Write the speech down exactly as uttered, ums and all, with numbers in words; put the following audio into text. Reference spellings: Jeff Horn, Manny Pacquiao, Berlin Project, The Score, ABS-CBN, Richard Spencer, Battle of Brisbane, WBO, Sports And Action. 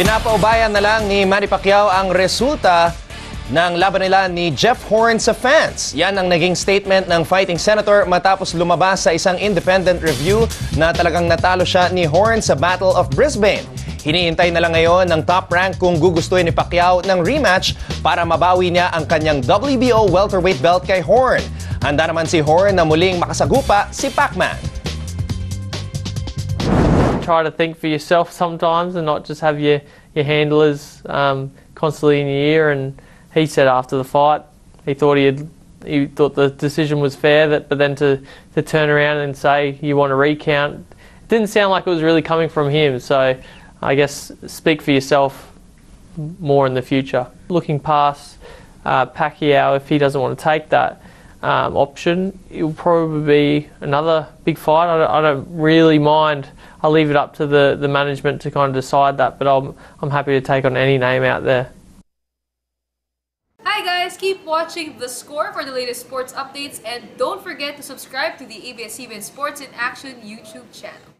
Pinapaubayan na lang ni Manny Pacquiao ang resulta ng laban nila ni Jeff Horn sa fans. Yan ang naging statement ng fighting senator matapos lumabas sa isang independent review na talagang natalo siya ni Horn sa Battle of Brisbane. Hinihintay na lang ngayon ng Top Rank kung gugustuhin ni Pacquiao ng rematch para mabawi niya ang kanyang W B O welterweight belt kay Horn. Handa naman si Horn na muling makasagupa si Pacman. Try to think for yourself sometimes and not just have your, your handlers um, constantly in your ear. And he said after the fight he thought he had, he thought the decision was fair, that but then to, to turn around and say you want to recount, it didn't sound like it was really coming from him. So I guess speak for yourself more in the future. Looking past uh, Pacquiao, if he doesn't want to take that Um, option, it will probably be another big fight. I don't, I don't really mind. I'll leave it up to the, the management to kind of decide that, but I'm, I'm happy to take on any name out there. Hi guys, keep watching The Score for the latest sports updates, and don't forget to subscribe to the A B S C B N Sports in Action YouTube channel.